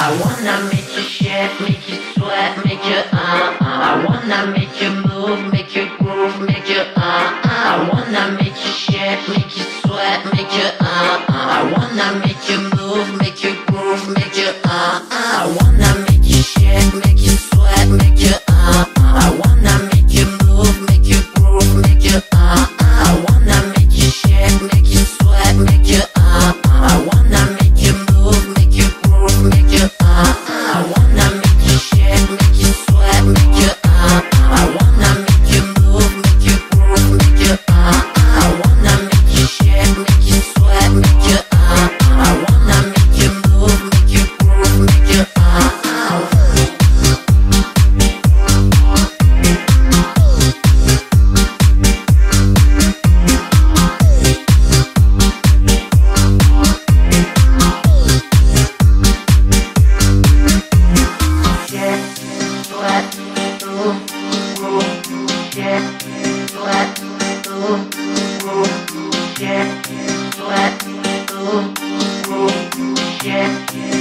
I wanna make you shake, make you sweat, make you I wanna make you move, make you groove, make you I wanna make you shake, make you sweat, make you I wanna make you move, make you groove, make you I wanna make you shake, make you sweat, make you I wanna make you move, make you groove, make you I wanna make you shake, make you sweat, make you I wanna make you move, make you groove, make you I wanna make you shake, make you sweat, make you I wanna make you move, make you groove, make you I wanna make you shake, make you sweat, make you I wanna make you move, make you groove, make you yeah.